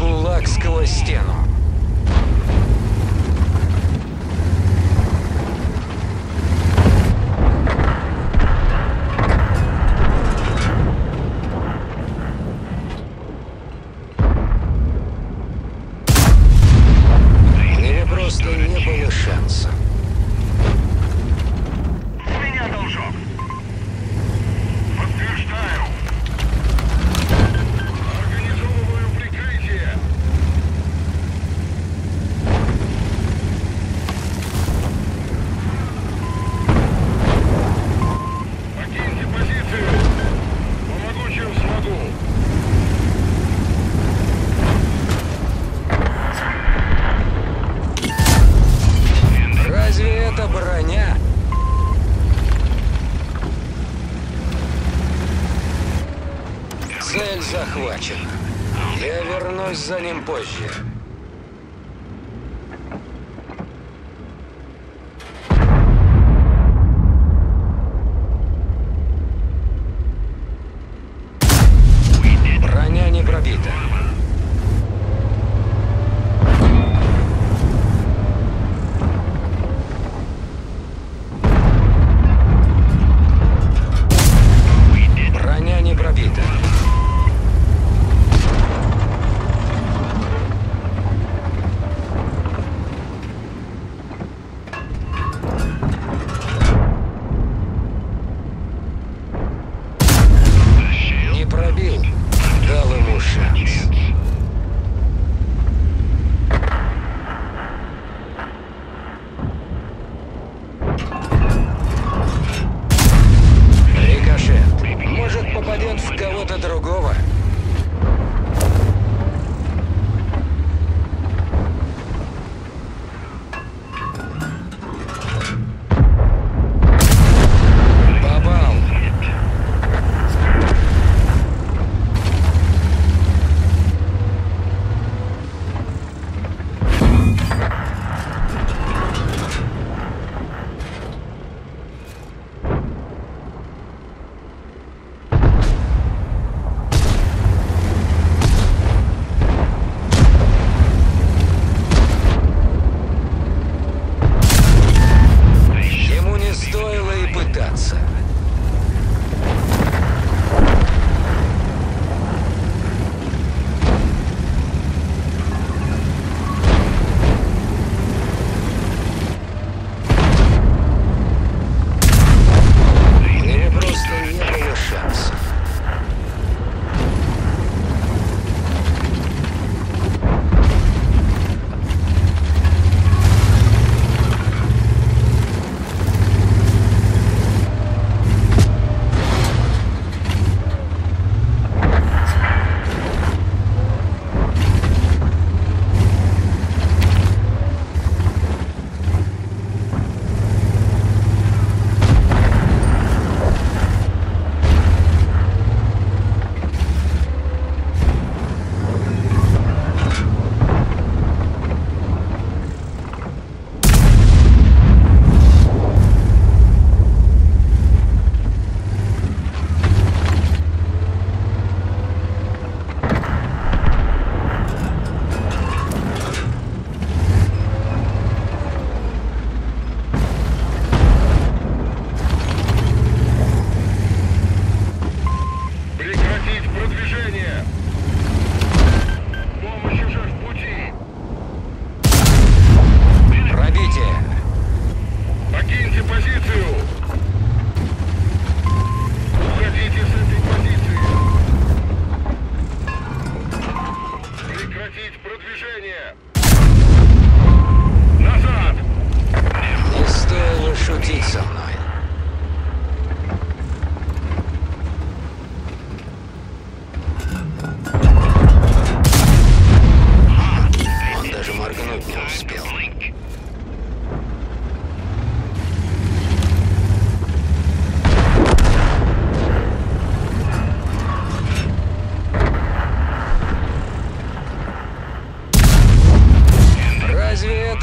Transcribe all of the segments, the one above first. Кулак сквозь стену. Или просто не было шанса. У меня должок. Подтверждаю. Организовываю прикрытие. Покиньте позицию. Помогу, чем смогу. Разве это броня? Цель захвачена. Я вернусь за ним позже. Броня не пробита. Броня не пробита.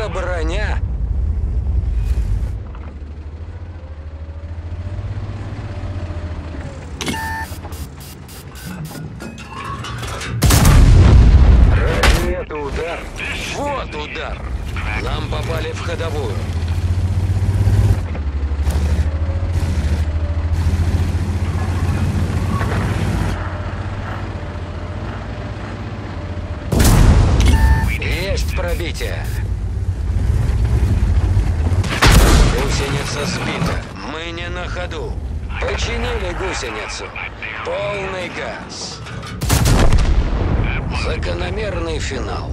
Броня. Пожар. Нам попали в ходовую. Есть пробитие. Гусеница сбита. Мы не на ходу. Починили гусеницу. Полный газ. Закономерный финал.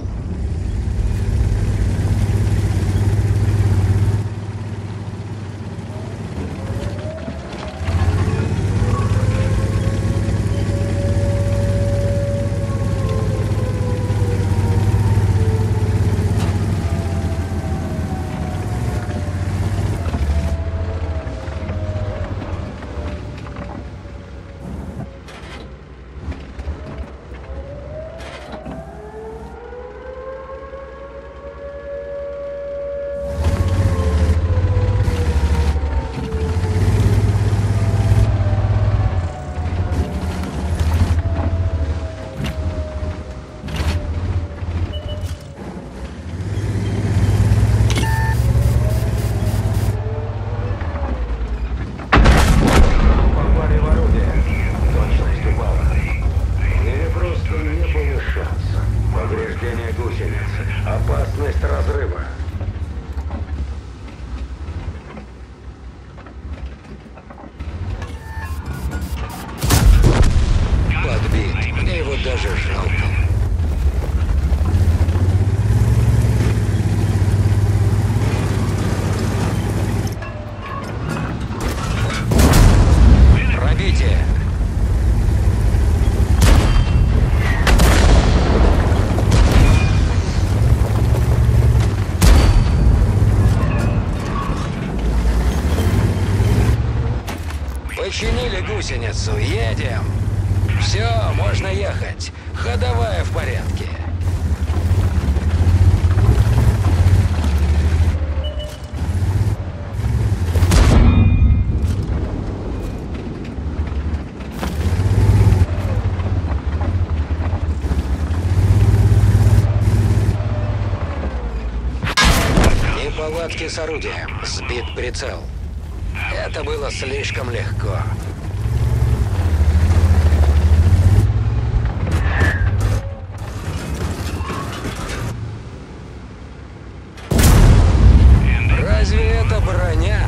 Чинили гусеницу. Едем. Все, можно ехать. Ходовая в порядке. Неполадки с орудием. Сбит прицел. Это было слишком легко. Разве это броня?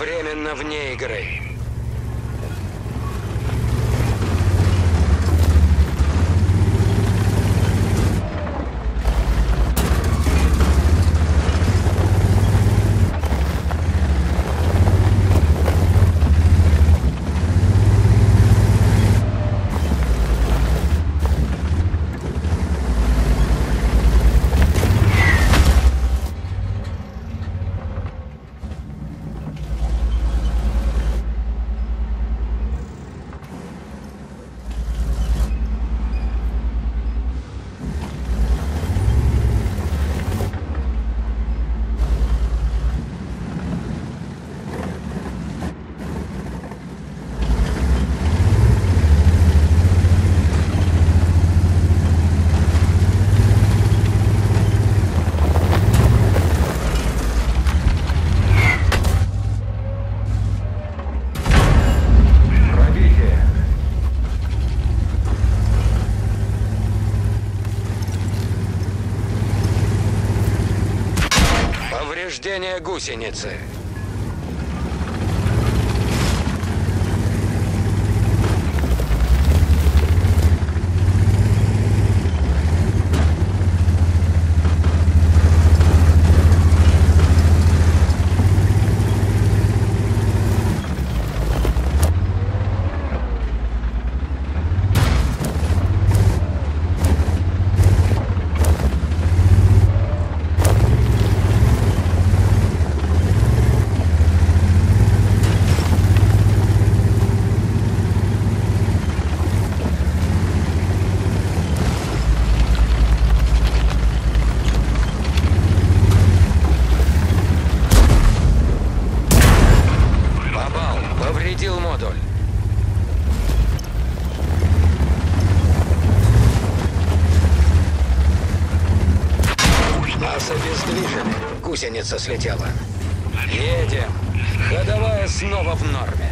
Временно вне игры. Повреждение гусеницы. Движем. Гусеница слетела. Едем. Ходовая снова в норме.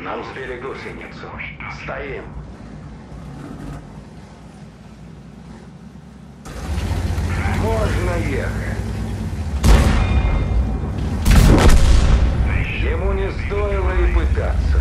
Нам сбили гусеницу. Стоим. Можно ехать. Ему не стоило и пытаться.